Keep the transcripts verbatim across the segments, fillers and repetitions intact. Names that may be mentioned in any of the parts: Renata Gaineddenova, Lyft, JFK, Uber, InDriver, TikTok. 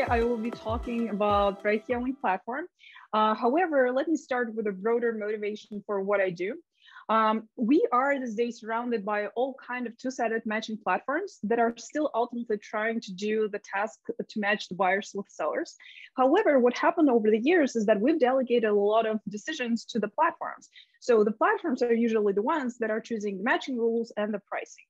Today, I will be talking about ride-hailing platform. Uh, however, let me start with a broader motivation for what I do. Um, we are these days surrounded by all kinds of two-sided matching platforms that are still ultimately trying to do the task to match the buyers with sellers. However, what happened over the years is that we've delegated a lot of decisions to the platforms. So the platforms are usually the ones that are choosing the matching rules and the pricing.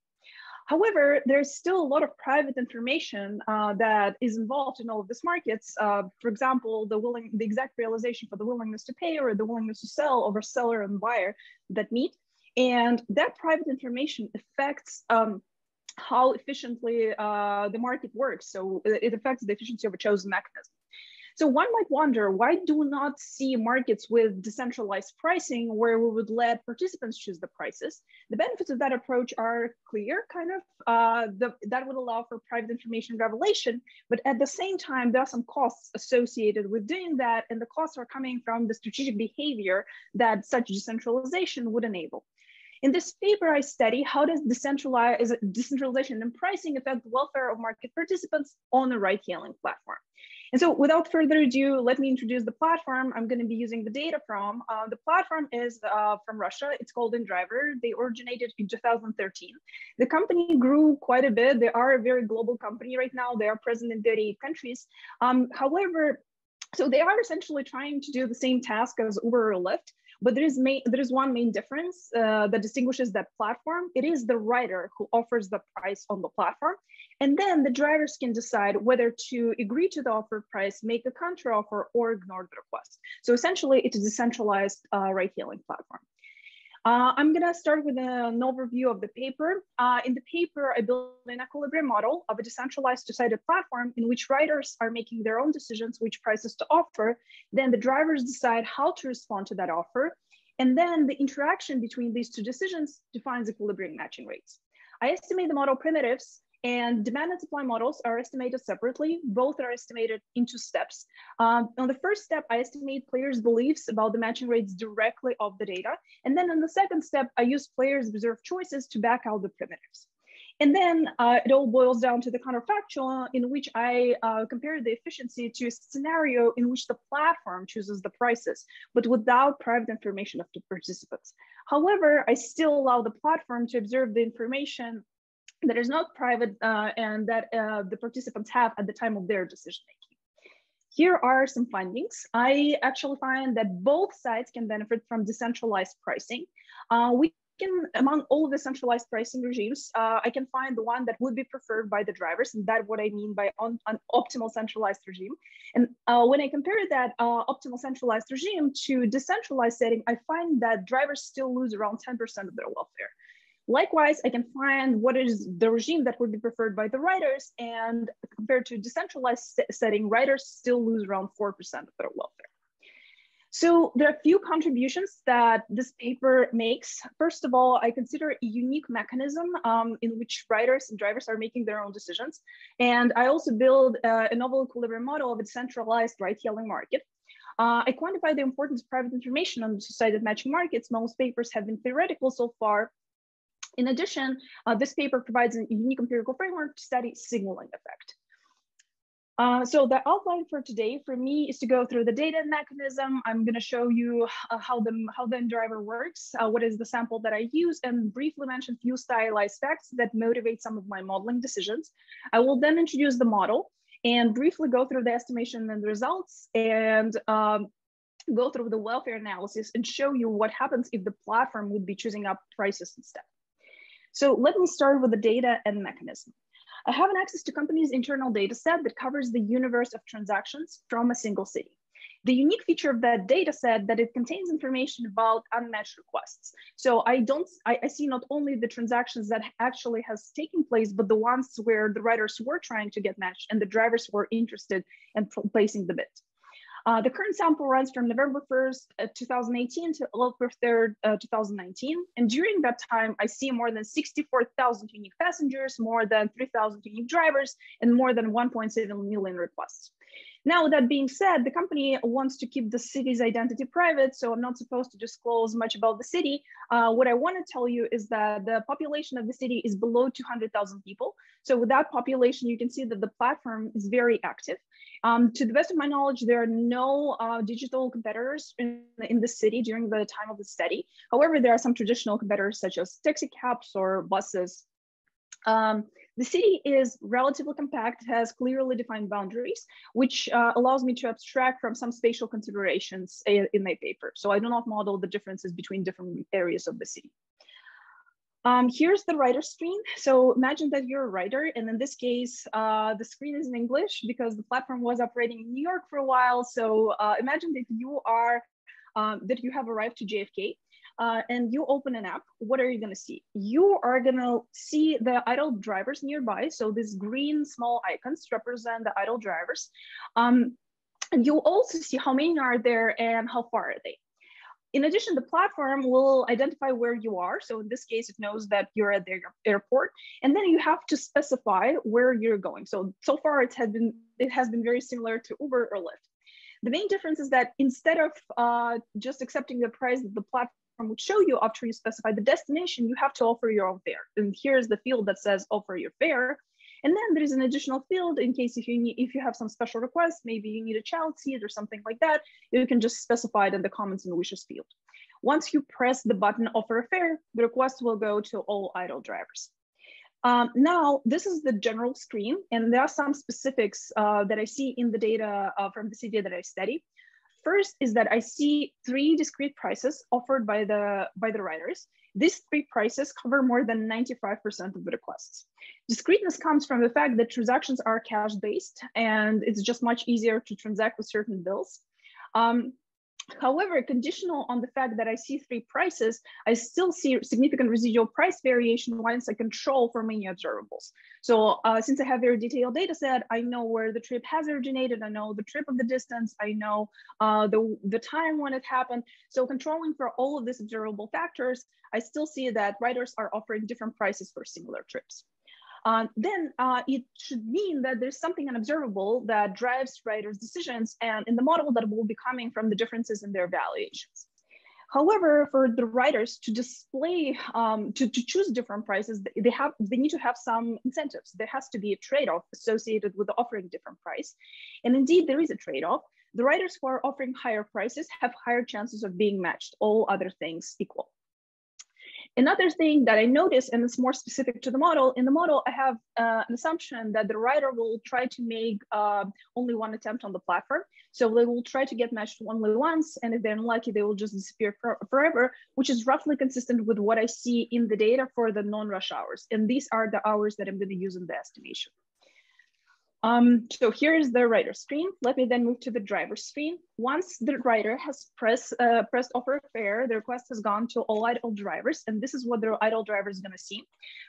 However, there's still a lot of private information uh, that is involved in all of these markets. Uh, for example, the willing, the exact realization for the willingness to pay or the willingness to sell over seller and buyer that meet. And that private information affects um, how efficiently uh, the market works. So it affects the efficiency of a chosen mechanism. So one might wonder, why do we not see markets with decentralized pricing where we would let participants choose the prices? The benefits of that approach are clear, kind of. Uh, the, that would allow for private information revelation, but at the same time, there are some costs associated with doing that, and the costs are coming from the strategic behavior that such decentralization would enable. In this paper, I study how does decentralization and pricing affect the welfare of market participants on a ride-hailing platform. And so without further ado, let me introduce the platform I'm going to be using the data from. Uh, the platform is uh, from Russia. It's called InDriver. They originated in two thousand thirteen. The company grew quite a bit. They are a very global company right now. They are present in thirty-eight countries. Um, however, so they are essentially trying to do the same task as Uber or Lyft. But there is, main, there is one main difference uh, that distinguishes that platform. It is the rider who offers the price on the platform. And then the drivers can decide whether to agree to the offered price, make a counter offer, or ignore the request. So essentially, it is a centralized uh, ride-hailing platform. Uh, I'm going to start with an overview of the paper. Uh, in the paper, I built an equilibrium model of a decentralized two-sided platform in which riders are making their own decisions which prices to offer. Then the drivers decide how to respond to that offer. And then the interaction between these two decisions defines equilibrium matching rates. I estimate the model primitives and demand and supply models are estimated separately. Both are estimated in two steps. Um, on the first step, I estimate players' beliefs about the matching rates directly off the data. And then on the second step, I use players' observed choices to back out the primitives. And then uh, it all boils down to the counterfactual in which I uh, compare the efficiency to a scenario in which the platform chooses the prices, but without private information of the participants. However, I still allow the platform to observe the information that is not private uh, and that uh, the participants have at the time of their decision-making. Here are some findings. I actually find that both sides can benefit from decentralized pricing. Uh, we can, among all the centralized pricing regimes, uh, I can find the one that would be preferred by the drivers, and that's what I mean by on, an optimal centralized regime. And uh, when I compare that uh, optimal centralized regime to decentralized setting, I find that drivers still lose around ten percent of their welfare. Likewise, I can find what is the regime that would be preferred by the riders, and compared to decentralized setting, riders still lose around four percent of their welfare. So there are a few contributions that this paper makes. First of all, I consider a unique mechanism um, in which riders and drivers are making their own decisions. And I also build uh, a novel equilibrium model of a decentralized ride-hailing market. Uh, I quantify the importance of private information on the two-sided matching markets. Most papers have been theoretical so far. In addition, uh, this paper provides a unique empirical framework to study signaling effect. Uh, so the outline for today for me is to go through the data mechanism. I'm going to show you uh, how the how the InDriver works, uh, what is the sample that I use, and briefly mention a few stylized facts that motivate some of my modeling decisions. I will then introduce the model and briefly go through the estimation and the results, and um, go through the welfare analysis and show you what happens if the platform would be choosing up prices instead. So let me start with the data and mechanism. I have an access to company's internal data set that covers the universe of transactions from a single city. The unique feature of that data set that it contains information about unmatched requests. So I don't, I, I see not only the transactions that actually has taken place, but the ones where the riders were trying to get matched and the drivers were interested in placing the bid. Uh, the current sample runs from November first, two thousand eighteen to April third, uh, two thousand nineteen. And during that time, I see more than sixty-four thousand unique passengers, more than three thousand unique drivers, and more than one point seven million requests. Now, that being said, the company wants to keep the city's identity private, so I'm not supposed to disclose much about the city. Uh, what I want to tell you is that the population of the city is below two hundred thousand people. So with that population, you can see that the platform is very active. Um, to the best of my knowledge, there are no uh, digital competitors in the, in the city during the time of the study. However, there are some traditional competitors such as taxi cabs or buses. Um, the city is relatively compact, has clearly defined boundaries, which uh, allows me to abstract from some spatial considerations in my paper. So I do not model the differences between different areas of the city. Um, here's the writer screen. So imagine that you're a writer, and in this case, uh, the screen is in English because the platform was operating in New York for a while. So uh, imagine that you are, um, that you have arrived to J F K, uh, and you open an app. What are you gonna see? You are gonna see the idle drivers nearby. So these green small icons represent the idle drivers. Um, and you'll also see how many are there and how far are they. In addition, the platform will identify where you are. So in this case, it knows that you're at the airport, and then you have to specify where you're going. So, so far it has been, it has been very similar to Uber or Lyft. The main difference is that instead of uh, just accepting the price that the platform would show you after you specify the destination, you have to offer your own fare. And here's the field that says offer your fare. And then there is an additional field in case if you need, if you have some special request, maybe you need a child seat or something like that, you can just specify it in the comments and wishes field. Once you press the button offer a fare, the request will go to all idle drivers. Um, now, this is the general screen, and there are some specifics uh, that I see in the data uh, from the city that I study. First is that I see three discrete prices offered by the, by the writers. These three prices cover more than ninety-five percent of the requests. Discreteness comes from the fact that transactions are cash-based, and it's just much easier to transact with certain bills. Um, however, conditional on the fact that I see three prices, I still see significant residual price variation once I control for many observables. So uh, since I have very detailed data set, I know where the trip has originated, I know the trip of the distance, I know uh, the, the time when it happened. So controlling for all of these observable factors, I still see that writers are offering different prices for similar trips. Uh, then uh, it should mean that there's something unobservable that drives writers' decisions and in the model that will be coming from the differences in their valuations. However, for the writers to display, um, to, to choose different prices, they, have, they need to have some incentives. There has to be a trade-off associated with offering different price. And indeed, there is a trade-off. The writers who are offering higher prices have higher chances of being matched, all other things equal. Another thing that I noticed, and it's more specific to the model, in the model I have uh, an assumption that the writer will try to make uh, only one attempt on the platform. So they will try to get matched only once, and if they're unlucky, they will just disappear for forever, which is roughly consistent with what I see in the data for the non-rush hours. And these are the hours that I'm going to use in the estimation. Um, so here is the writer screen. Let me then move to the driver screen. Once the writer has press, uh, pressed offer fare, the request has gone to all idle drivers, and this is what the idle driver is going to see.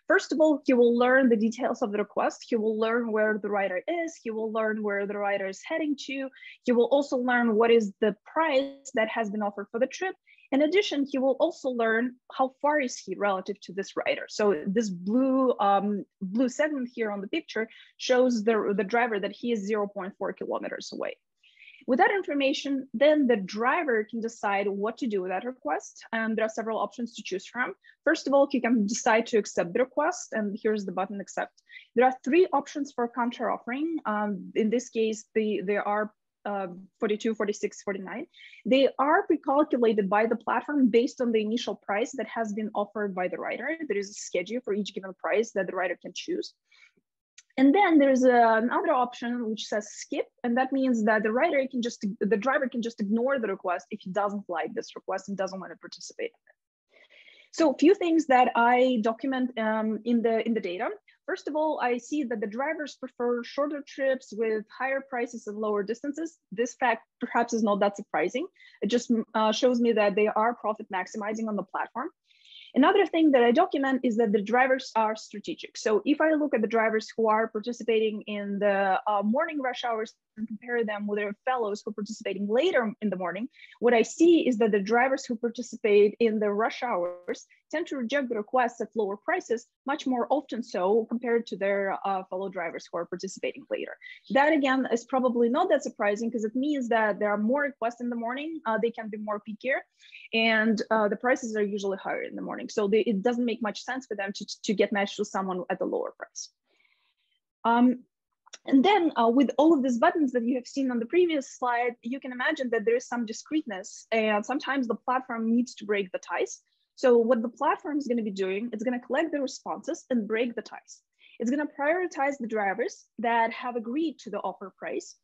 First of all, he will learn the details of the request. He will learn where the writer is. He will learn where the writer is heading to. He will also learn what is the price that has been offered for the trip. In addition, he will also learn how far is he relative to this writer. So this blue um, blue segment here on the picture shows the, the driver that he is zero point four kilometers away. With that information, then the driver can decide what to do with that request. And there are several options to choose from. First of all, he can decide to accept the request, and here's the button accept. There are three options for counter offering. Um, in this case, the, there are Uh, forty-two, forty-six, forty-nine. They are pre-calculated by the platform based on the initial price that has been offered by the writer. There is a schedule for each given price that the writer can choose. And then there's another option which says skip, and that means that the writer can just, the driver can just ignore the request if he doesn't like this request and doesn't want to participate in it. So a few things that I document um, in the in the data. First of all, I see that the drivers prefer shorter trips with higher prices and lower distances. This fact perhaps is not that surprising. It just uh, shows me that they are profit maximizing on the platform. Another thing that I document is that the drivers are strategic. So if I look at the drivers who are participating in the uh, morning rush hours and compare them with their fellows who are participating later in the morning, what I see is that the drivers who participate in the rush hours tend to reject the requests at lower prices, much more often so compared to their uh, fellow drivers who are participating later. That again is probably not that surprising because it means that there are more requests in the morning, uh, they can be more pickier, and uh, the prices are usually higher in the morning. So they, it doesn't make much sense for them to, to get matched with someone at a lower price. Um, And then uh, with all of these buttons that you have seen on the previous slide, you can imagine that there is some discreteness, and sometimes the platform needs to break the ties. So what the platform is going to be doing, it's going to collect the responses and break the ties. It's going to prioritize the drivers that have agreed to the offer price.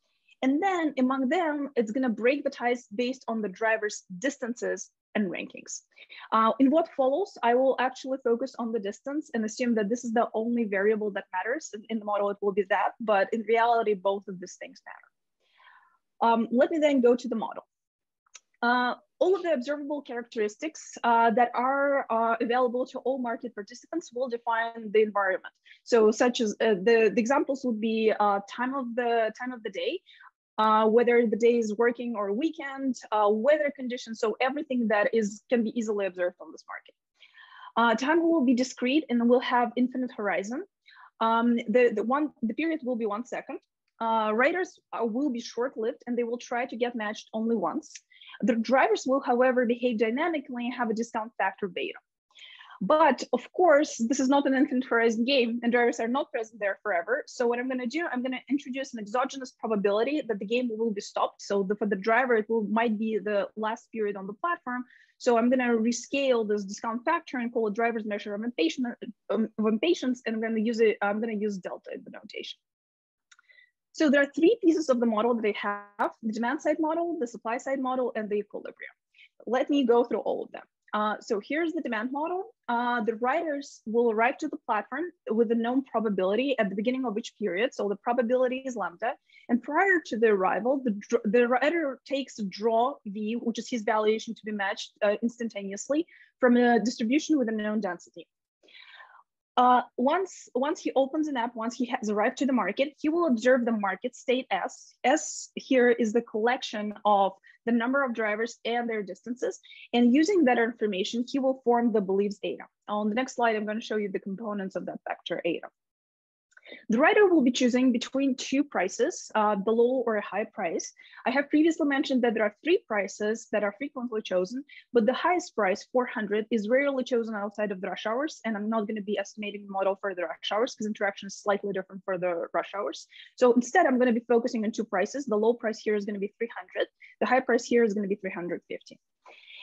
And then among them, it's going to break the ties based on the driver's distances and rankings. Uh, in what follows, I will actually focus on the distance and assume that this is the only variable that matters. In the model, it will be that, but in reality, both of these things matter. Um, let me then go to the model. Uh, all of the observable characteristics uh, that are uh, available to all market participants will define the environment. So such as uh, the, the examples would be uh, time of the time of the day, Uh, whether the day is working or weekend, uh, weather conditions, so everything that is can be easily observed on this market. Uh, time will be discrete and will have infinite horizon. Um, the, the, one, the period will be one second. Uh, riders uh, will be short-lived and they will try to get matched only once. The drivers will, however, behave dynamically and have a discount factor beta. But of course, this is not an infinite horizon game and drivers are not present there forever. So what I'm going to do, I'm going to introduce an exogenous probability that the game will be stopped. So the, for the driver, it will, might be the last period on the platform. So I'm going to rescale this discount factor and call a driver's measure of impatience, um, of impatience and I'm going to use it, I'm going to use delta in the notation. So there are three pieces of the model that they have: the demand side model, the supply side model, and the equilibrium. Let me go through all of them. Uh, so here's the demand model. Uh, the riders will arrive to the platform with a known probability at the beginning of each period. So the probability is lambda. And prior to the arrival, the, the rider takes a draw V, which is his valuation to be matched uh, instantaneously from a distribution with a known density. Uh, once, once he opens an app, once he has arrived to the market, he will observe the market state S. S here is the collection of the number of drivers and their distances. And using that information, he will form the beliefs eta. On the next slide, I'm going to show you the components of that vector eta. The rider will be choosing between two prices, uh, the low or a high price. I have previously mentioned that there are three prices that are frequently chosen, but the highest price, four hundred, is rarely chosen outside of the rush hours. And I'm not going to be estimating the model for the rush hours because interaction is slightly different for the rush hours. So instead, I'm going to be focusing on two prices. The low price here is going to be three hundred. The high price here is going to be three hundred fifty.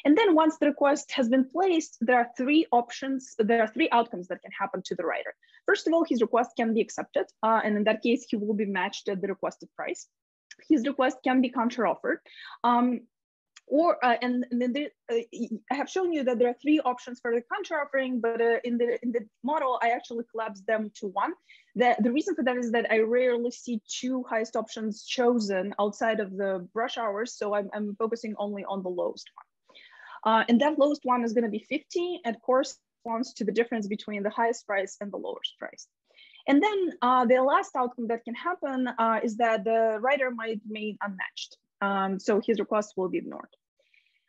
And then once the request has been placed, there are three options, there are three outcomes that can happen to the rider. First of all, his request can be accepted, uh, and in that case, he will be matched at the requested price. His request can be counteroffered. Um, or, uh, and, and there, uh, I have shown you that there are three options for the counteroffering, but uh, in, the, in the model, I actually collapsed them to one. The, the reason for that is that I rarely see two highest options chosen outside of the rush hours, so I'm, I'm focusing only on the lowest one. Uh, and that lowest one is going to be fifty and corresponds to the difference between the highest price and the lowest price. And then uh, the last outcome that can happen uh, is that the rider might remain unmatched. Um, so his request will be ignored.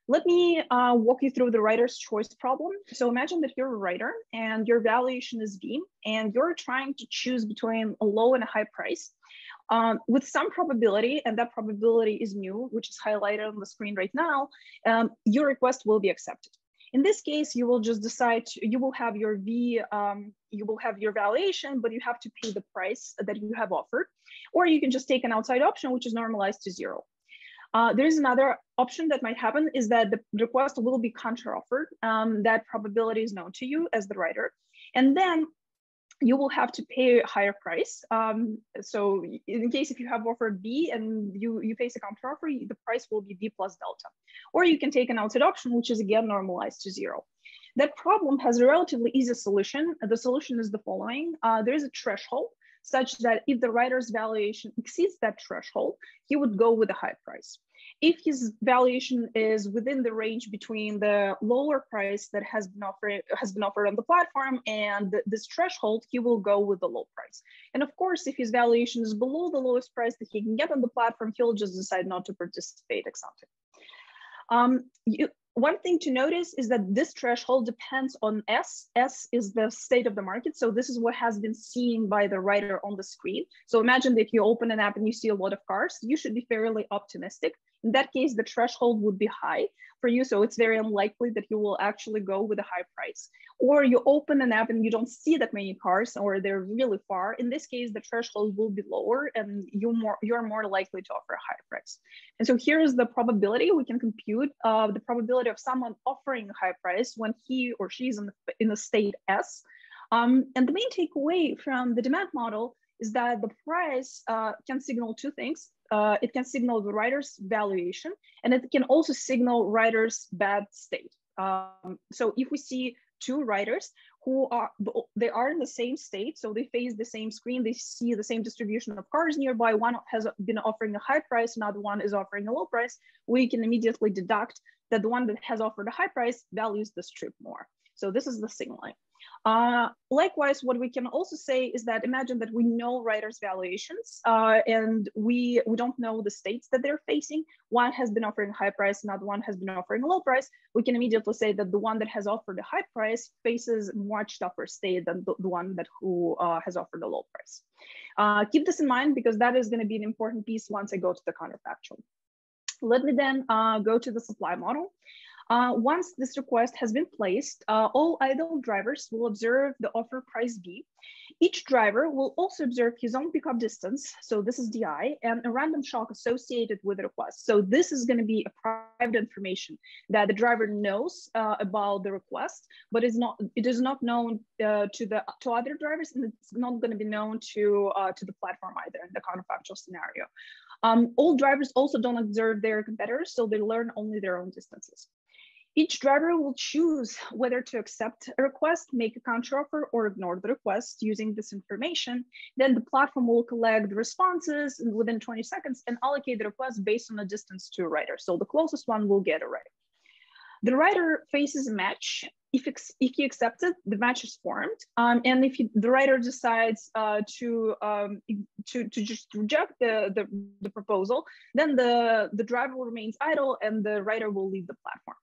Let me uh, walk you through the rider's choice problem. So imagine that you're a rider and your valuation is V and you're trying to choose between a low and a high price um, with some probability, and that probability is mu, which is highlighted on the screen right now, um, your request will be accepted. In this case, you will just decide, to, you will have your V, um, you will have your valuation, but you have to pay the price that you have offered, or you can just take an outside option, which is normalized to zero. Uh, there is another option that might happen is that the request will be counteroffered. Um, that probability is known to you as the rider. And then you will have to pay a higher price. Um, so in case if you have offered B and you, you face a counteroffer, the price will be B plus delta. Or you can take an outside option, which is again normalized to zero. That problem has a relatively easy solution. The solution is the following. Uh, there is a threshold such that if the rider's valuation exceeds that threshold, he would go with a high price. If his valuation is within the range between the lower price that has been offered, has been offered on the platform and this threshold, he will go with the low price. And of course, if his valuation is below the lowest price that he can get on the platform, he'll just decide not to participate ex ante. Um, you, One thing to notice is that this threshold depends on S. S is the state of the market. So this is what has been seen by the rider on the screen. So imagine that if you open an app and you see a lot of cars, you should be fairly optimistic. In that case, the threshold would be high for you. So it's very unlikely that you will actually go with a high price. Or you open an app and you don't see that many cars, or they're really far. In this case, the threshold will be lower and you more, you're more likely to offer a higher price. And so here's the probability. We can compute uh, the probability of someone offering a high price when he or she is in the, in the state S. Um, and the main takeaway from the demand model is that the price uh, can signal two things. Uh, it can signal the rider's valuation, and it can also signal rider's bad state. Um, so if we see two riders who are, they are in the same state, so they face the same screen, they see the same distribution of cars nearby, one has been offering a high price, another one is offering a low price, we can immediately deduct that the one that has offered a high price values the strip more. So this is the signaling. Uh, likewise, what we can also say is that imagine that we know riders' valuations uh, and we, we don't know the states that they're facing. One has been offering a high price, another one has been offering a low price. We can immediately say that the one that has offered a high price faces much tougher state than the, the one that who uh, has offered a low price. Uh, keep this in mind because that is going to be an important piece once I go to the counterfactual. Let me then uh, go to the supply model. Uh, once this request has been placed, uh, all idle drivers will observe the offer price B. Each driver will also observe his own pickup distance, so this is D I, and a random shock associated with the request. So this is going to be a private information that the driver knows uh, about the request, but it's not, it is not known uh, to the to other drivers, and it's not going to be known to uh, to the platform either in the counterfactual scenario. Um, all drivers also don't observe their competitors, so they learn only their own distances. Each driver will choose whether to accept a request, make a counteroffer, or ignore the request using this information. Then the platform will collect the responses within twenty seconds and allocate the request based on the distance to a rider. So the closest one will get a rider. The rider faces a match. If, if he accepts it, the match is formed. Um, and if he, the rider decides uh, to, um, to to just reject the, the, the proposal, then the, the driver remains idle and the rider will leave the platform.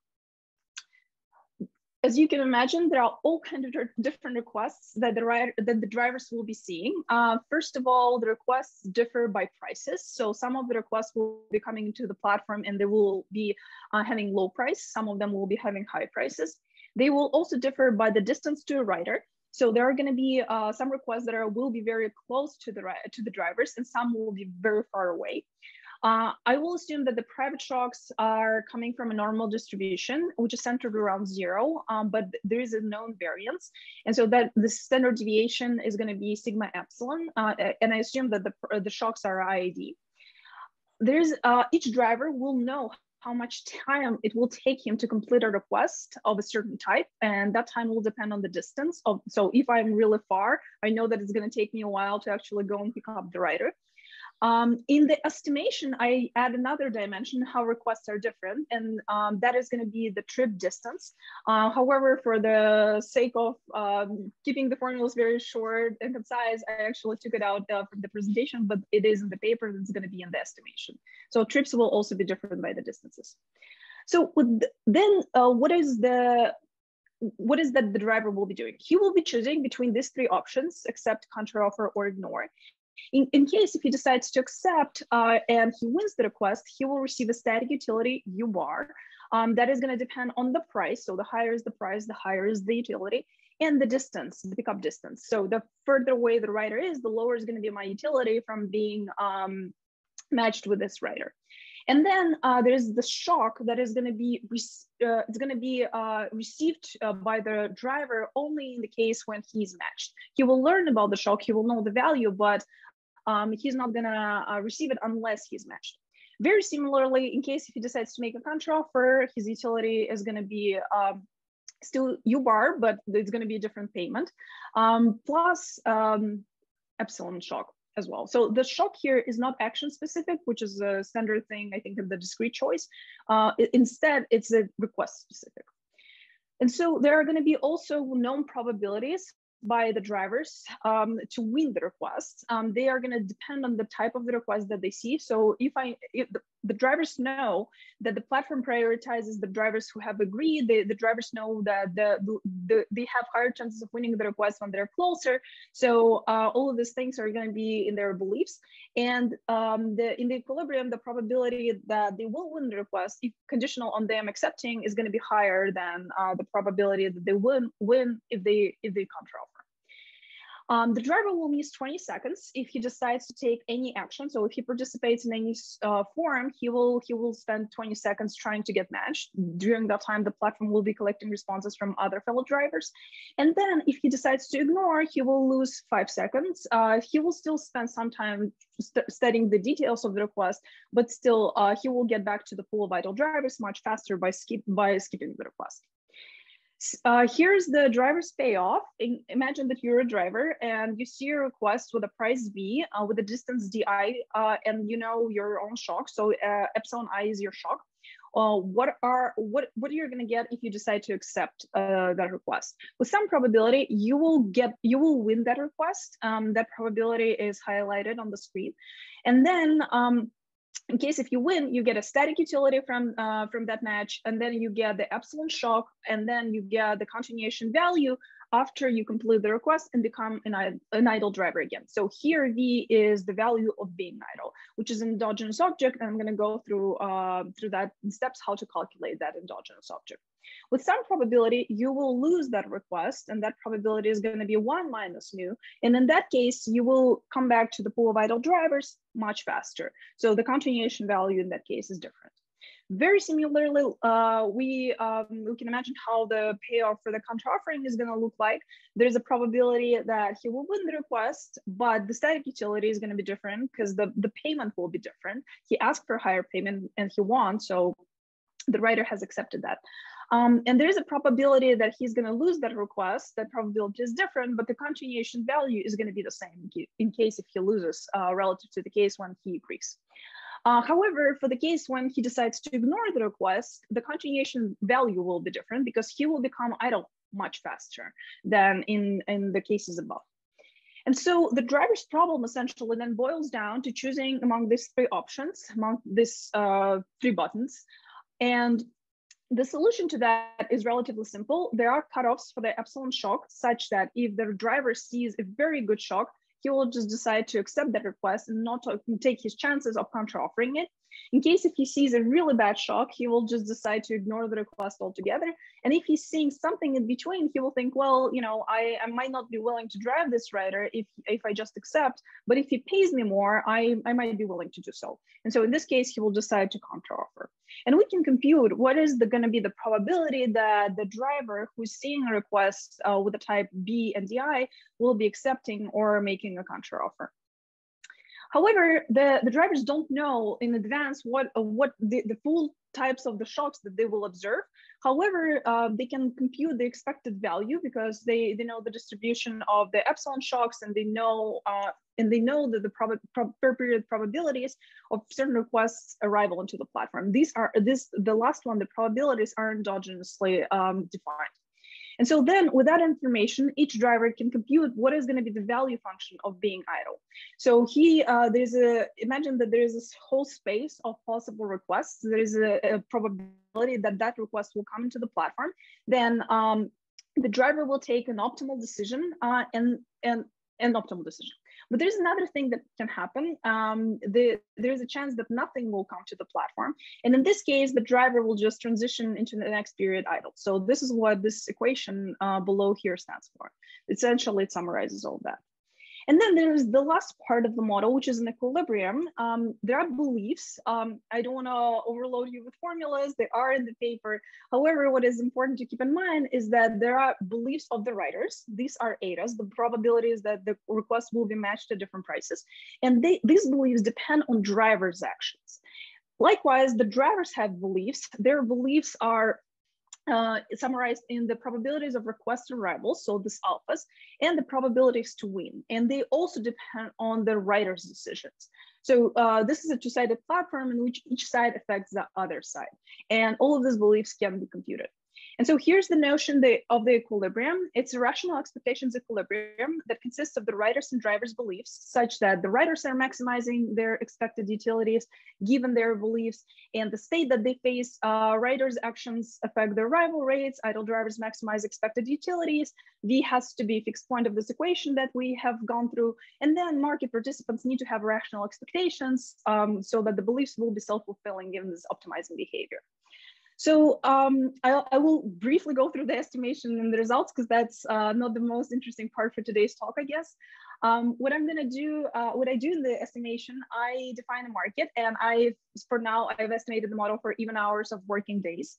As you can imagine, there are all kinds of different requests that the, rider, that the drivers will be seeing. Uh, first of all, the requests differ by prices. So some of the requests will be coming to the platform and they will be uh, having low price. Some of them will be having high prices. They will also differ by the distance to a rider. So there are going to be uh, some requests that are, will be very close to the, to the drivers and some will be very far away. Uh, I will assume that the private shocks are coming from a normal distribution, which is centered around zero, um, but there is a known variance. And so that the standard deviation is going to be sigma epsilon. Uh, and I assume that the, the shocks are I I D. There's, uh, each driver will know how much time it will take him to complete a request of a certain type. And that time will depend on the distance. Of, so if I'm really far, I know that it's going to take me a while to actually go and pick up the rider. Um, in the estimation, I add another dimension, how requests are different, and um, that is going to be the trip distance. Uh, however, for the sake of um, keeping the formulas very short and concise, I actually took it out uh, from the presentation, but it is in the paper and it's going to be in the estimation. So trips will also be different by the distances. So with the, then uh, what is the what is that the driver will be doing? He will be choosing between these three options, accept, counteroffer, or ignore. In, in case if he decides to accept uh, and he wins the request, he will receive a static utility U bar. Um, that is going to depend on the price. So the higher is the price, the higher is the utility, and the distance, the pickup distance. So the further away the rider is, the lower is going to be my utility from being um, matched with this rider. And then uh, there's the shock that is going to be uh, it's going to be uh, received uh, by the driver only in the case when he's matched. He will learn about the shock, he will know the value, but um, he's not going to uh, receive it unless he's matched. Very similarly, in case if he decides to make a counteroffer, his utility is going to be um, still U bar, but it's going to be a different payment um, plus um, epsilon shock as well. So the shock here is not action specific, which is a standard thing, I think, in the discrete choice. Uh, instead, it's a request specific. And so there are going to be also known probabilities by the drivers um, to win the request. Um, they are going to depend on the type of the request that they see. So if I, if the, the drivers know that the platform prioritizes the drivers who have agreed. The, the drivers know that the, the, they have higher chances of winning the request when they're closer. So uh, all of these things are going to be in their beliefs. And um, the, in the equilibrium, the probability that they will win the request, if conditional on them accepting, is going to be higher than uh, the probability that they win, win if they, if they counteroffer. Um, the driver will miss twenty seconds if he decides to take any action. So if he participates in any uh, forum, he will he will spend twenty seconds trying to get matched. During that time, the platform will be collecting responses from other fellow drivers. And then if he decides to ignore, he will lose five seconds. Uh, he will still spend some time st- studying the details of the request, but still uh, he will get back to the pool of idle drivers much faster by, skip- by skipping the request. Uh, here's the driver's payoff. Imagine that you're a driver and you see a request with a price V uh, with a distance D I uh, and you know your own shock. So uh, epsilon I is your shock. Uh, what are what what you're going to get if you decide to accept uh, that request? With some probability, you will get you will win that request. Um, that probability is highlighted on the screen, and then. Um, In case if you win, you get a static utility from uh, from that match, and then you get the epsilon shock, and then you get the continuation value after you complete the request and become an, an idle driver again. So here V is the value of being idle, which is an endogenous object. And I'm going to go through uh, through that in steps how to calculate that endogenous object. With some probability, you will lose that request, and that probability is going to be one minus mu. And in that case, you will come back to the pool of idle drivers much faster. So the continuation value in that case is different. Very similarly, uh, we, um, we can imagine how the payoff for the counteroffering is going to look like. There's a probability that he will win the request, but the static utility is going to be different because the, the payment will be different. He asked for higher payment and he won, so the writer has accepted that. Um, and there is a probability that he's going to lose that request. That probability is different, but the continuation value is going to be the same in case if he loses uh, relative to the case when he agrees. Uh, however, for the case when he decides to ignore the request, the continuation value will be different because he will become idle much faster than in, in the cases above. And so the driver's problem essentially then boils down to choosing among these three options, among these uh, three buttons. And the solution to that is relatively simple. There are cutoffs for the epsilon shock such that if the driver sees a very good shock, he will just decide to accept that request and not take his chances of counteroffering it. In case if he sees a really bad shock, he will just decide to ignore the request altogether. And if he's seeing something in between, he will think, well, you know, I, I might not be willing to drive this rider if, if I just accept, but if he pays me more, I, I might be willing to do so. And so in this case, he will decide to counteroffer. And we can compute what is the, gonna be the probability that the driver who's seeing a request uh, with a type B and D I will be accepting or making a counteroffer. However, the, the drivers don't know in advance what, uh, what the, the full types of the shocks that they will observe. However, uh, they can compute the expected value because they, they know the distribution of the epsilon shocks and they know uh, and they know that the prob prob appropriate probabilities of certain requests arrival into the platform. These are this the last one. The probabilities are endogenously um, defined. And so then with that information, each driver can compute what is going to be the value function of being idle. So he, uh, there's a, imagine that there is this whole space of possible requests. There is a, a probability that that request will come into the platform. Then um, the driver will take an optimal decision uh, and, and an optimal decision. But there's another thing that can happen. Um, the, there's a chance that nothing will come to the platform. And in this case, the driver will just transition into the next period idle. So this is what this equation uh, below here stands for. Essentially, it summarizes all that. And then there's the last part of the model, which is an equilibrium. Um, there are beliefs. Um, I don't want to overload you with formulas. They are in the paper. However, what is important to keep in mind is that there are beliefs of the writers. These are etas, the probabilities that the request will be matched at different prices. And they, these beliefs depend on drivers' actions. Likewise, the drivers have beliefs. Their beliefs are Uh, summarized in the probabilities of request arrivals, so this alphas, and the probabilities to win. And they also depend on the writer's decisions. So uh, this is a two-sided platform in which each side affects the other side. And all of these beliefs can be computed. And so here's the notion of the equilibrium. It's a rational expectations equilibrium that consists of the writers and drivers' beliefs, such that the writers are maximizing their expected utilities given their beliefs and the state that they face. Uh, writers' actions affect their arrival rates, idle drivers maximize expected utilities. V has to be a fixed point of this equation that we have gone through. And then market participants need to have rational expectations um, so that the beliefs will be self-fulfilling given this optimizing behavior. So um, I, I will briefly go through the estimation and the results because that's uh, not the most interesting part for today's talk, I guess. Um, what I'm gonna do, uh, what I do in the estimation, I define a market, and I, for now, I've estimated the model for even hours of working days.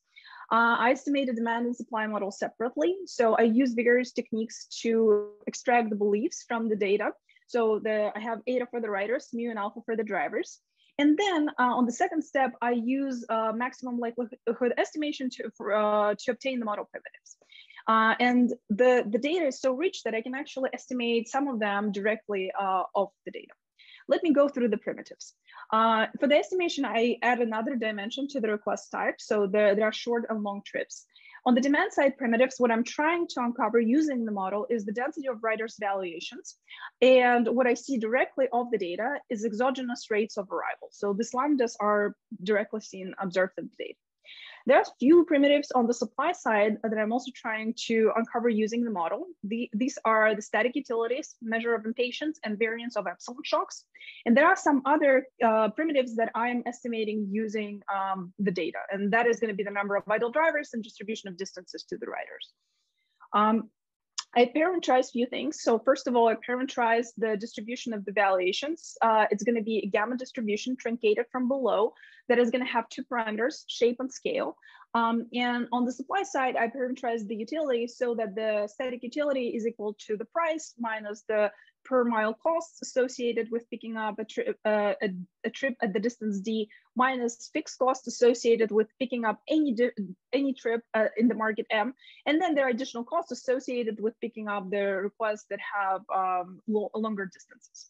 Uh, I estimated demand and supply model separately. So I use vigorous techniques to extract the beliefs from the data. So the, I have eta for the writers, mu and alpha for the drivers. And then uh, on the second step, I use uh, maximum likelihood estimation to, uh, to obtain the model primitives. Uh, and the, the data is so rich that I can actually estimate some of them directly uh, off the data. Let me go through the primitives. Uh, for the estimation, I add another dimension to the request type. So there, there are short and long trips. On the demand side primitives, what I'm trying to uncover using the model is the density of writers' valuations. And what I see directly of the data is exogenous rates of arrival. So these lambdas are directly seen, observed in the data. There are few primitives on the supply side that I'm also trying to uncover using the model. The, these are the static utilities, measure of impatience, and variance of epsilon shocks. And there are some other uh, primitives that I'm estimating using um, the data. And that is going to be the number of idle drivers and distribution of distances to the riders. Um, I parameterize few things. So first of all, I parameterize the distribution of the valuations. Uh, it's going to be a gamma distribution truncated from below that is going to have two parameters, shape and scale. Um, and on the supply side, I parameterize the utility so that the static utility is equal to the price minus the per mile costs associated with picking up a, tri uh, a, a trip at the distance D minus fixed costs associated with picking up any, any trip uh, in the market M. And then there are additional costs associated with picking up the requests that have um, lo longer distances.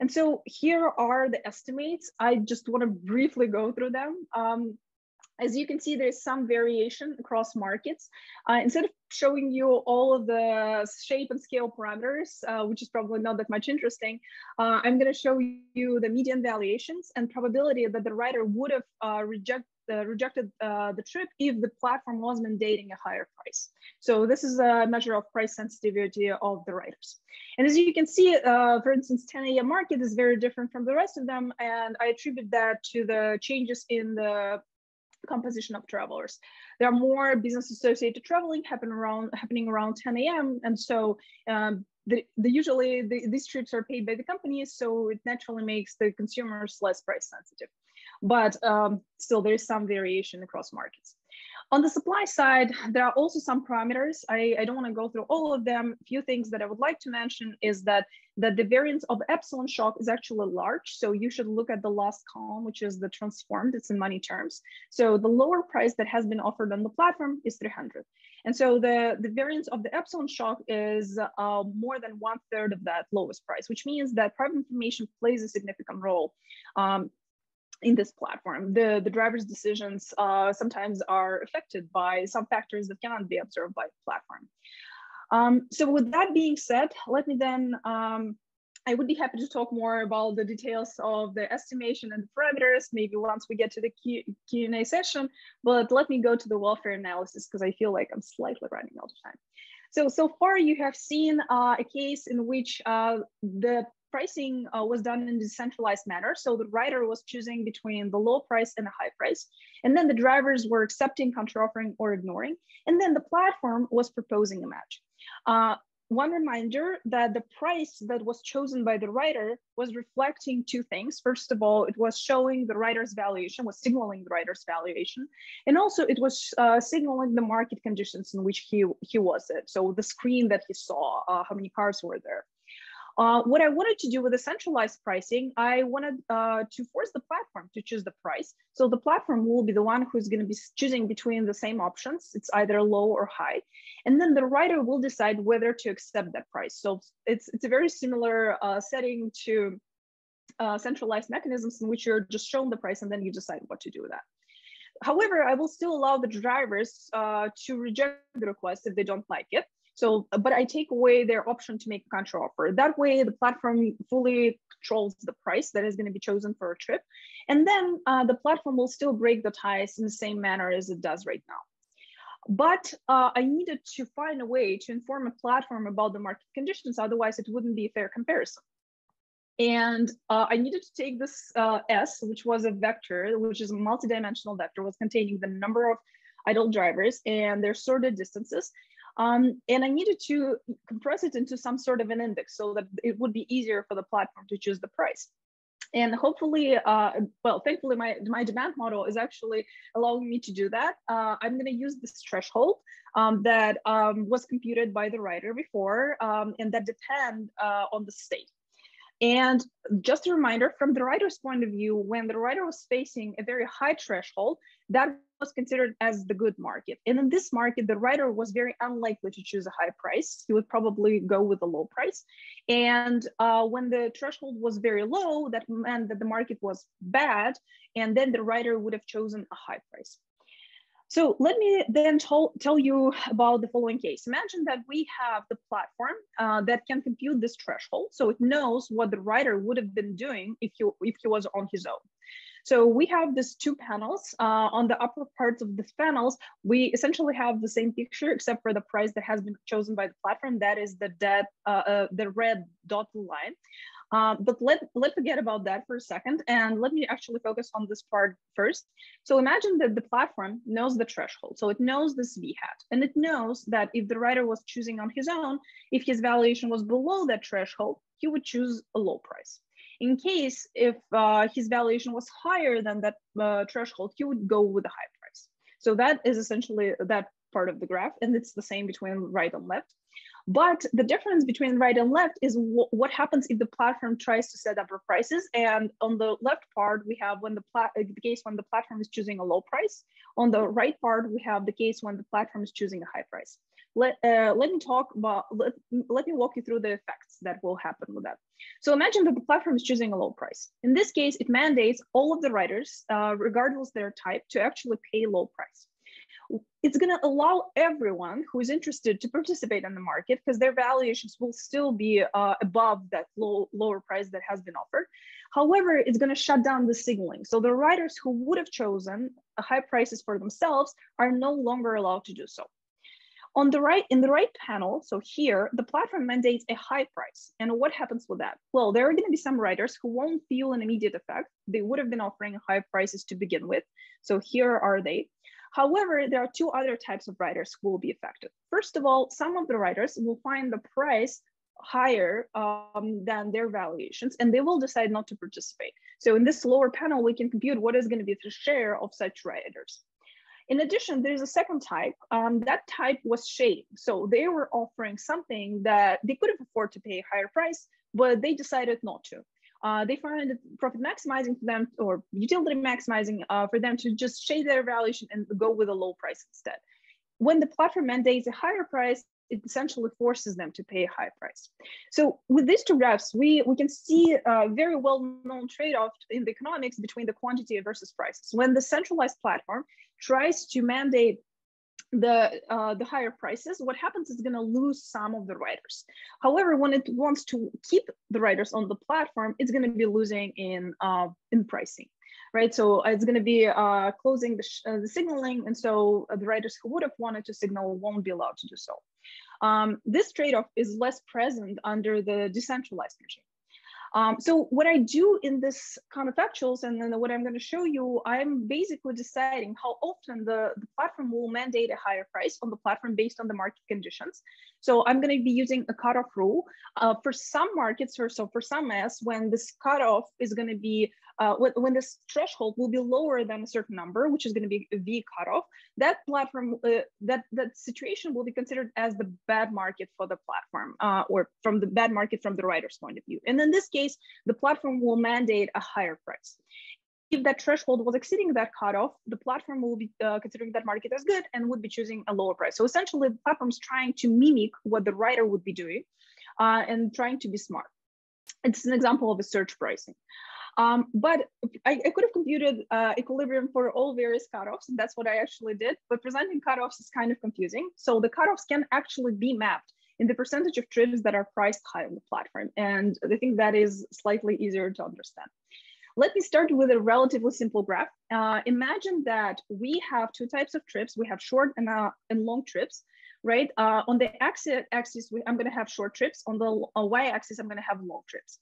And so here are the estimates. I just want to briefly go through them. Um, As you can see, there's some variation across markets. Uh, instead of showing you all of the shape and scale parameters, uh, which is probably not that much interesting, uh, I'm going to show you the median valuations and probability that the writer would have uh, reject, uh, rejected uh, the trip if the platform was mandating a higher price. So this is a measure of price sensitivity of the writers. And as you can see, uh, for instance, ten A M market is very different from the rest of them. And I attribute that to the changes in the composition of travelers. There are more business associated traveling happen around, happening around ten A M And so um, the, the usually the, these trips are paid by the companies. So it naturally makes the consumers less price sensitive. But um, still there is some variation across markets. On the supply side, there are also some parameters. I, I don't want to go through all of them. A few things that I would like to mention is that, that the variance of epsilon shock is actually large. So you should look at the last column, which is the transformed. It's in money terms. So the lower price that has been offered on the platform is three hundred. And so the, the variance of the epsilon shock is uh, more than one third of that lowest price, which means that private information plays a significant role. Um, in this platform, the, the driver's decisions uh, sometimes are affected by some factors that cannot be observed by the platform. Um, so with that being said, let me then, um, I would be happy to talk more about the details of the estimation and the parameters, maybe once we get to the Q and A session, but let me go to the welfare analysis because I feel like I'm slightly running out of time. So, so far you have seen uh, a case in which uh, the pricing uh, was done in a decentralized manner. So the rider was choosing between the low price and the high price. And then the drivers were accepting, counteroffering, or ignoring. And then the platform was proposing a match. Uh, one reminder that the price that was chosen by the rider was reflecting two things. First of all, it was showing the rider's valuation, was signaling the rider's valuation. And also it was uh, signaling the market conditions in which he, he was at. So the screen that he saw, uh, how many cars were there. Uh, what I wanted to do with the centralized pricing, I wanted uh, to force the platform to choose the price. So the platform will be the one who's going to be choosing between the same options. It's either low or high. And then the rider will decide whether to accept that price. So it's, it's a very similar uh, setting to uh, centralized mechanisms in which you're just shown the price and then you decide what to do with that. However, I will still allow the drivers uh, to reject the request if they don't like it. So, but I take away their option to make a counteroffer. That way, the platform fully controls the price that is going to be chosen for a trip. And then uh, the platform will still break the ties in the same manner as it does right now. But uh, I needed to find a way to inform a platform about the market conditions, otherwise it wouldn't be a fair comparison. And uh, I needed to take this uh, S, which was a vector, which is a multidimensional vector, was containing the number of idle drivers and their sorted distances. Um, and I needed to compress it into some sort of an index so that it would be easier for the platform to choose the price. And hopefully, uh, well, thankfully, my, my demand model is actually allowing me to do that. Uh, I'm going to use this threshold um, that um, was computed by the writer before, um, and that depend uh, on the state. And just a reminder, from the writer's point of view, when the writer was facing a very high threshold, that was considered as the good market. And in this market, the writer was very unlikely to choose a high price. He would probably go with a low price. And uh, when the threshold was very low, that meant that the market was bad, and then the writer would have chosen a high price. So let me then tell you about the following case. Imagine that we have the platform uh, that can compute this threshold. So it knows what the writer would have been doing if he, if he was on his own. So we have these two panels. Uh, on the upper parts of these panels, we essentially have the same picture, except for the price that has been chosen by the platform. That is the, dead, uh, uh, the red dotted line. Uh, but let, let's forget about that for a second. And let me actually focus on this part first. So imagine that the platform knows the threshold. So it knows this V hat. And it knows that if the writer was choosing on his own, if his valuation was below that threshold, he would choose a low price. In case if uh, his valuation was higher than that uh, threshold, he would go with a high price. So that is essentially that part of the graph. And it's the same between right and left. But the difference between right and left is what happens if the platform tries to set up our prices. And on the left part, we have when the, the case when the platform is choosing a low price. On the right part, we have the case when the platform is choosing a high price. Let, uh, let me talk about, let, let me walk you through the effects that will happen with that. So imagine that the platform is choosing a low price. In this case, it mandates all of the writers, uh, regardless their type, to actually pay low price. It's going to allow everyone who is interested to participate in the market because their valuations will still be uh, above that low, lower price that has been offered. However, it's going to shut down the signaling. So the writers who would have chosen high prices for themselves are no longer allowed to do so. On the right, in the right panel, so here, the platform mandates a high price. And what happens with that? Well, there are going to be some writers who won't feel an immediate effect. They would have been offering high prices to begin with. So here are they. However, there are two other types of writers who will be affected. First of all, some of the writers will find the price higher um, than their valuations, and they will decide not to participate. So in this lower panel, we can compute what is going to be the share of such writers. In addition, there's a second type. Um, that type was shading. So they were offering something that they could have afforded to pay a higher price, but they decided not to. Uh, they find profit maximizing for them or utility maximizing uh, for them to just shade their valuation and go with a low price instead. When the platform mandates a higher price, it essentially forces them to pay a high price. So with these two graphs, we, we can see a very well-known trade-off in the economics between the quantity versus prices. When the centralized platform tries to mandate the uh, the higher prices, what happens is going to lose some of the writers. However, when it wants to keep the writers on the platform, it's going to be losing in uh, in pricing, right? So it's going to be uh, closing the, sh uh, the signaling, and so the writers who would have wanted to signal won't be allowed to do so. Um, this trade-off is less present under the decentralized regime. Um, so what I do in this counterfactuals and then what I'm going to show you, I'm basically deciding how often the, the platform will mandate a higher price on the platform based on the market conditions. So I'm going to be using a cutoff rule uh, for some markets or so for some S when this cutoff is going to be, uh, when, when this threshold will be lower than a certain number, which is going to be a V cutoff, that platform, uh, that, that situation will be considered as the bad market for the platform uh, or from the bad market from the writer's point of view. And in this case, the platform will mandate a higher price. If that threshold was exceeding that cutoff, the platform will be uh, considering that market as good and would be choosing a lower price. So essentially, the platform is trying to mimic what the writer would be doing uh, and trying to be smart. It's an example of a search pricing. Um, but I, I could have computed uh, equilibrium for all various cutoffs, and that's what I actually did. But presenting cutoffs is kind of confusing. So the cutoffs can actually be mapped in the percentage of trips that are priced high on the platform. And I think that is slightly easier to understand. Let me start with a relatively simple graph. Uh, imagine that we have two types of trips. We have short and, uh, and long trips, right? Uh, on the axis, axis we, I'm gonna have short trips. On the uh, y-axis, I'm gonna have long trips.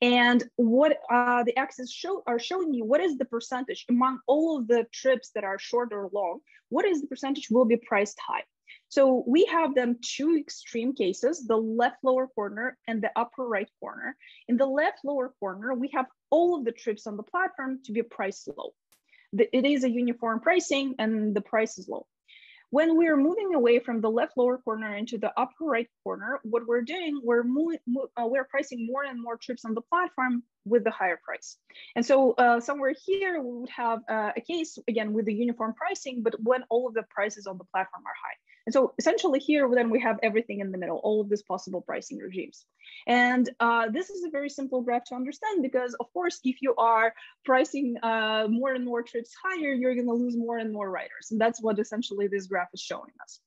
And what uh, the axes show, are showing you, what is the percentage among all of the trips that are short or long, what is the percentage will be priced high? So we have them two extreme cases, the left lower corner and the upper right corner. In the left lower corner, we have all of the trips on the platform to be priced low. It is a uniform pricing and the price is low. When we're moving away from the left lower corner into the upper right corner, what we're doing, we're, moving, uh, we're pricing more and more trips on the platform with the higher price. And so uh, somewhere here, we would have uh, a case, again, with the uniform pricing, but when all of the prices on the platform are high. And so essentially here, then we have everything in the middle, all of these possible pricing regimes. And uh, this is a very simple graph to understand because, of course, if you are pricing uh, more and more trips higher, you're going to lose more and more riders. And that's what essentially this graph is showing us.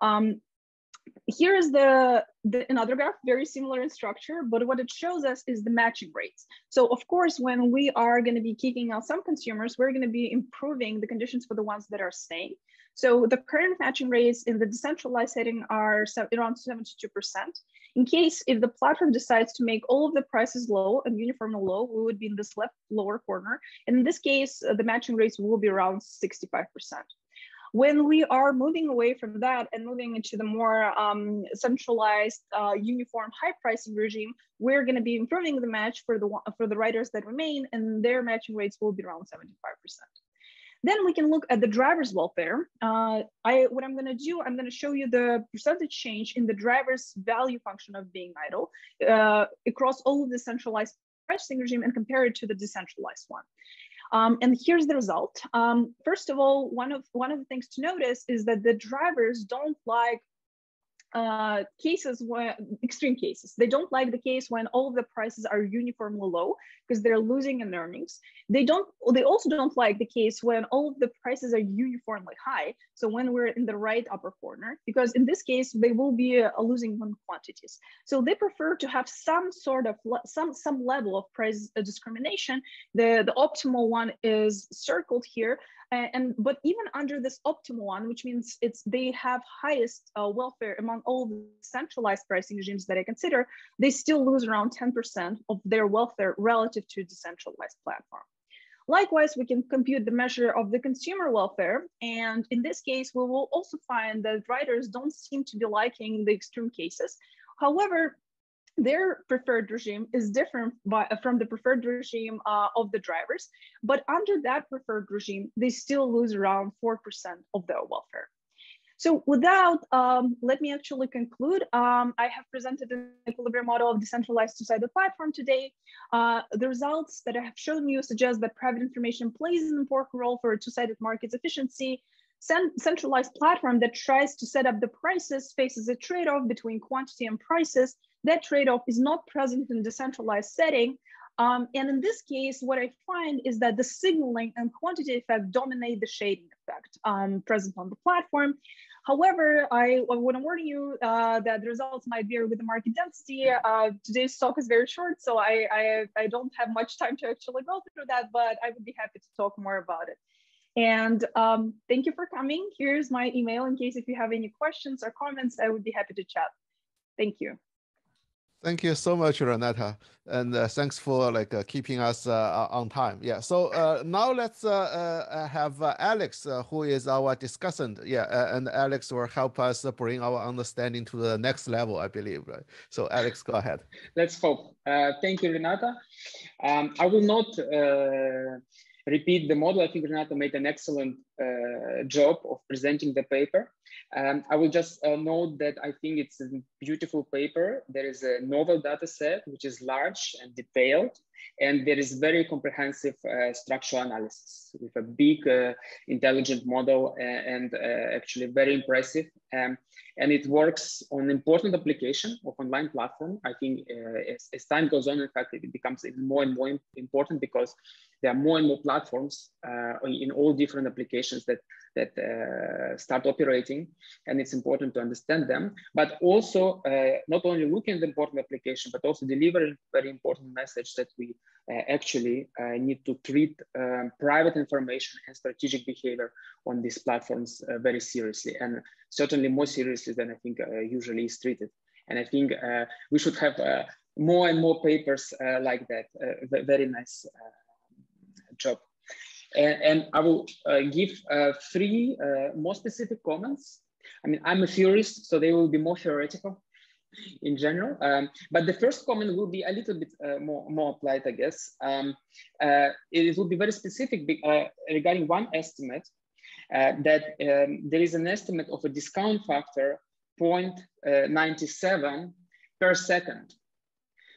Um, here is the, the another graph, very similar in structure, but what it shows us is the matching rates. So of course, when we are going to be kicking out some consumers, we're going to be improving the conditions for the ones that are staying. So the current matching rates in the decentralized setting are around seventy-two percent. In case if the platform decides to make all of the prices low and uniformly low, we would be in this left lower corner. And in this case, the matching rates will be around sixty-five percent. When we are moving away from that and moving into the more um, centralized, uh, uniform, high pricing regime, we're going to be improving the match for the for the riders that remain, and their matching rates will be around seventy-five percent. Then we can look at the driver's welfare. Uh, I, what I'm going to do, I'm going to show you the percentage change in the driver's value function of being idle uh, across all of the centralized pricing regime and compare it to the decentralized one. Um, and here's the result. Um, first of all, one of, one of the things to notice is that the drivers don't like uh, cases, where, extreme cases. They don't like the case when all of the prices are uniformly low because they're losing in earnings. They, don't, they also don't like the case when all of the prices are uniformly high. So when we're in the right upper corner, because in this case, they will be uh, losing on quantities. So they prefer to have some sort of, some, some level of price discrimination. The, the optimal one is circled here. And, and but even under this optimal one, which means it's they have highest uh, welfare among all the centralized pricing regimes that I consider, they still lose around ten percent of their welfare relative to decentralized platform. Likewise, we can compute the measure of the consumer welfare. And in this case, we will also find that riders don't seem to be liking the extreme cases. However, their preferred regime is different by, from the preferred regime uh, of the drivers, but under that preferred regime, they still lose around four percent of their welfare. So without, um, let me actually conclude. Um, I have presented an equilibrium model of decentralized two-sided platform today. Uh, the results that I have shown you suggest that private information plays an important role for a two-sided market's efficiency. Centralized platform that tries to set up the prices faces a trade-off between quantity and prices. That trade-off is not present in decentralized setting. Um, and in this case, what I find is that the signaling and quantity effect dominate the shading effect um, present on the platform. However, I, I want to warn you uh, that the results might vary with the market density. Uh, today's talk is very short, so I, I, I don't have much time to actually go through that, but I would be happy to talk more about it. And um, thank you for coming. Here's my email in case if you have any questions or comments, I would be happy to chat. Thank you. Thank you so much, Renata, and uh, thanks for like uh, keeping us uh, on time. Yeah. So uh, now let's uh, uh, have uh, Alex, uh, who is our discussant. Yeah, uh, and Alex will help us bring our understanding to the next level, I believe. Right. So Alex, go ahead. Let's hope. Uh, thank you, Renata. Um, I will not. Uh... repeat the model. I think Renata made an excellent uh, job of presenting the paper. Um, I will just uh, note that I think it's a beautiful paper. There is a novel data set, which is large and detailed, and there is very comprehensive uh, structural analysis with a big, uh, intelligent model and, and uh, actually very impressive. Um, and it works on important application of online platform. I think uh, as, as time goes on, in fact, it becomes even more and more important because there are more and more platforms uh, in all different applications that, that uh, start operating, and it's important to understand them, but also uh, not only looking at the important application, but also delivering very important message that we uh, actually uh, need to treat um, private information and strategic behavior on these platforms uh, very seriously, and certainly more seriously than I think uh, usually is treated. And I think uh, we should have uh, more and more papers uh, like that, uh, very nice uh, job. And, and I will uh, give uh, three uh, more specific comments. I mean, I'm a theorist, so they will be more theoretical in general. Um, but the first comment will be a little bit uh, more, more applied, I guess. Um, uh, it will be very specific be, uh, regarding one estimate uh, that um, there is an estimate of a discount factor zero point nine seven per second.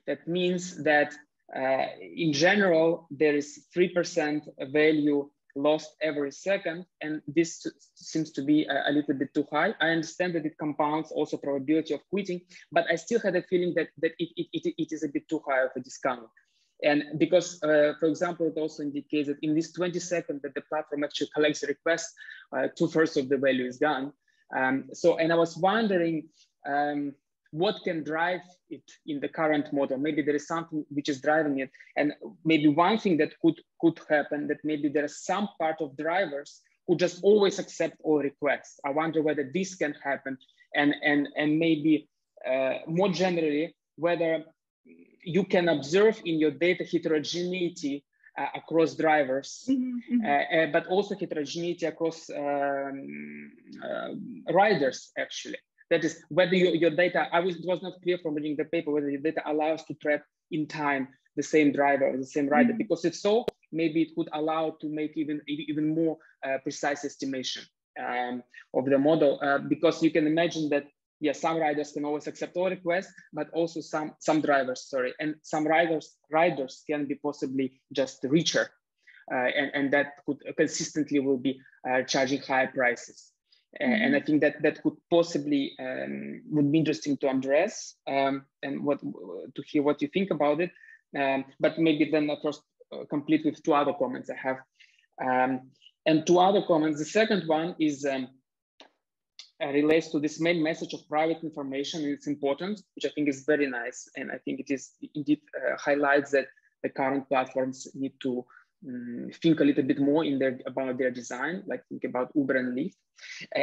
That means that Uh, in general, there is three percent value lost every second, and this seems to be a, a little bit too high. I understand that it compounds also probability of quitting, but I still had a feeling that, that it, it, it, it is a bit too high of a discount. And because, uh, for example, it also indicates that in this twenty seconds that the platform actually collects a request, uh, two-thirds of the value is gone. Um, so, and I was wondering, um, what can drive it in the current model? Maybe there is something which is driving it. And maybe one thing that could, could happen that maybe there is some part of drivers who just always accept all requests. I wonder whether this can happen. And, and, and maybe uh, more generally, whether you can observe in your data heterogeneity uh, across drivers, mm-hmm, mm-hmm. Uh, uh, but also heterogeneity across um, uh, riders, actually. That is, whether your, your data, I was, it was not clear from reading the paper whether your data allows to track in time the same driver or the same rider, mm-hmm. because if so, maybe it could allow to make even, even more uh, precise estimation um, of the model, uh, because you can imagine that, yeah, some riders can always accept all requests, but also some, some drivers, sorry, and some riders, riders can be possibly just richer, uh, and, and that could consistently will be uh, charging higher prices. Mm-hmm. And I think that that could possibly um, would be interesting to address um, and what to hear what you think about it. Um, but maybe then I first complete with two other comments I have. Um, and two other comments. The second one is um, uh, relates to this main message of private information and its importance, which I think is very nice. And I think it is indeed uh, highlights that the current platforms need to think a little bit more in their about their design, like think about Uber and Lyft.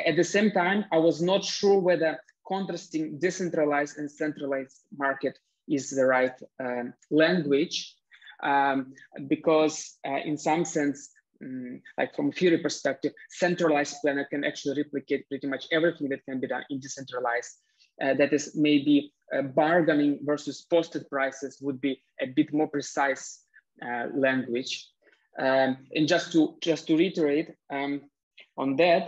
At the same time, I was not sure whether contrasting decentralized and centralized market is the right um, language, um, because uh, in some sense, um, like from a theory perspective, centralized planner can actually replicate pretty much everything that can be done in decentralized. Uh, that is, maybe uh, bargaining versus posted prices would be a bit more precise uh, language. Um, and just to just to reiterate um, on that,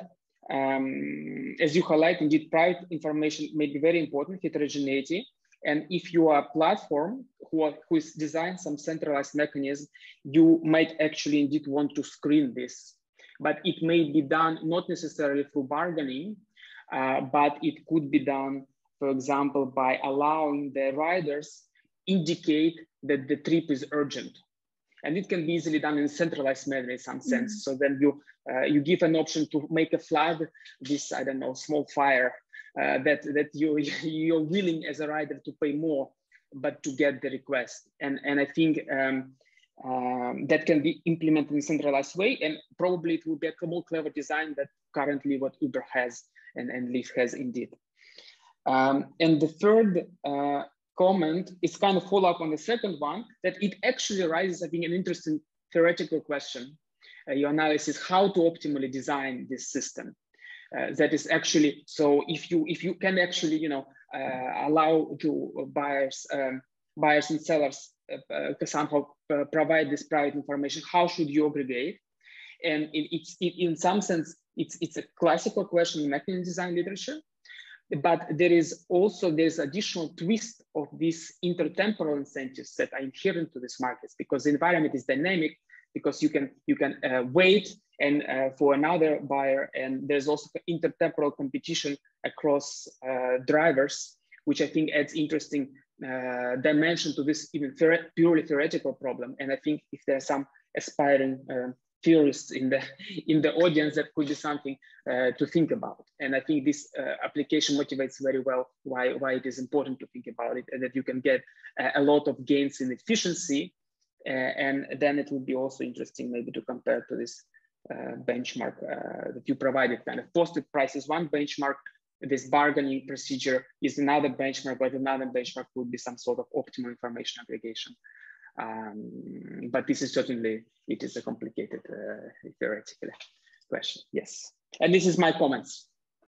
um, as you highlight, indeed, private information may be very important, heterogeneity. And if you are a platform who are, who is designed some centralized mechanism, you might actually indeed want to screen this. But it may be done not necessarily through bargaining, uh, but it could be done, for example, by allowing the riders indicate that the trip is urgent. And it can be easily done in a centralized manner in some sense. Mm-hmm. So then you uh, you give an option to make a flood, this, I don't know, small fire uh, that, that you, you're willing as a rider to pay more, but to get the request. And, and I think um, um, that can be implemented in a centralized way. And probably it would be a more clever design than currently what Uber has and, and Lyft has indeed. Um, and the third uh, comment is kind of follow up on the second one, that it actually raises, I think, an interesting theoretical question. Uh, your analysis, how to optimally design this system. Uh, that is actually, so if you if you can actually, you know, uh, allow to buyers um, buyers and sellers uh, uh, somehow uh, provide this private information? How should you aggregate? And it, it's it, in some sense, it's it's a classical question in marketing design literature, but there is also there's additional twist of these intertemporal incentives that are inherent to these markets, because the environment is dynamic, because you can you can uh, wait and uh, for another buyer, and there's also intertemporal competition across uh, drivers, which I think adds interesting uh, dimension to this even theoret purely theoretical problem. And I think if there are some aspiring uh, theorists in the in the audience, that could be something uh, to think about. And I think this uh, application motivates very well why why it is important to think about it, and that you can get uh, a lot of gains in efficiency. Uh, and then it would be also interesting maybe to compare to this uh, benchmark uh, that you provided. Kind of posted price is one benchmark, this bargaining procedure is another benchmark, but another benchmark would be some sort of optimal information aggregation. Um, but this is certainly, it is a complicated uh, theoretical question, yes. And this is my comments.